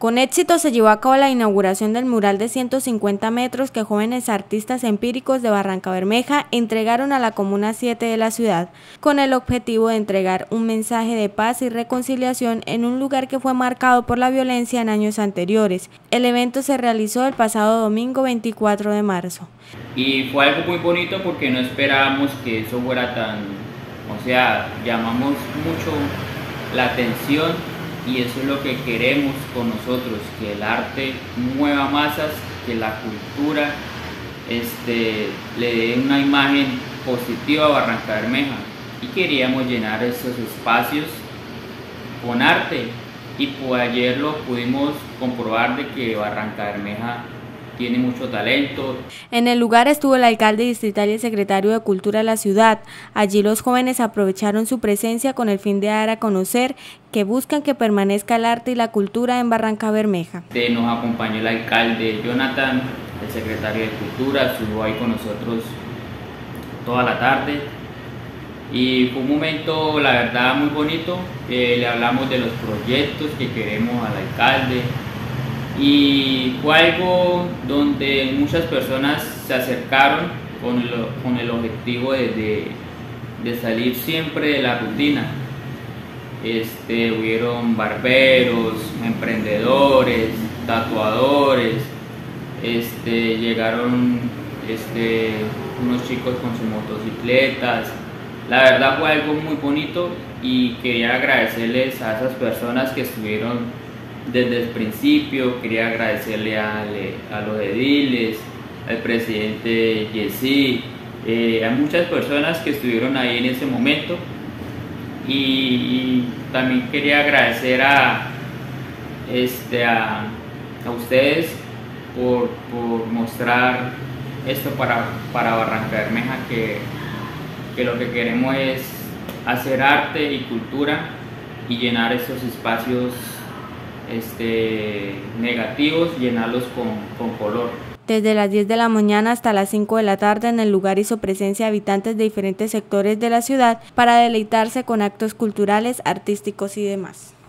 Con éxito se llevó a cabo la inauguración del mural de 150 metros que jóvenes artistas empíricos de Barrancabermeja entregaron a la Comuna 7 de la ciudad, con el objetivo de entregar un mensaje de paz y reconciliación en un lugar que fue marcado por la violencia en años anteriores. El evento se realizó el pasado domingo 24 de marzo. Y fue algo muy bonito porque no esperábamos que eso fuera tan... O sea, llamamos mucho la atención. Y eso es lo que queremos con nosotros, que el arte mueva masas, que la cultura le dé una imagen positiva a Barrancabermeja. Y queríamos llenar esos espacios con arte y pues ayer lo pudimos comprobar de que Barrancabermeja tiene mucho talento. En el lugar estuvo el alcalde distrital y el secretario de Cultura de la ciudad. Allí los jóvenes aprovecharon su presencia con el fin de dar a conocer que buscan que permanezca el arte y la cultura en Barrancabermeja. Nos acompañó el alcalde Jonathan, el secretario de Cultura, estuvo ahí con nosotros toda la tarde. Y fue un momento, la verdad, muy bonito. Le hablamos de los proyectos que queremos al alcalde. Y fue algo donde muchas personas se acercaron con el objetivo de salir siempre de la rutina. Hubieron barberos, emprendedores, tatuadores, llegaron unos chicos con sus motocicletas. La verdad fue algo muy bonito y quería agradecerles a esas personas que estuvieron desde el principio. Quería agradecerle a los ediles, al presidente Yesí, a muchas personas que estuvieron ahí en ese momento. Y también quería agradecer a ustedes por mostrar esto para Barrancabermeja, que lo que queremos es hacer arte y cultura y llenar esos espacios negativos, llenarlos con color. Desde las 10 de la mañana hasta las 5 de la tarde en el lugar hizo presencia habitantes de diferentes sectores de la ciudad para deleitarse con actos culturales, artísticos y demás.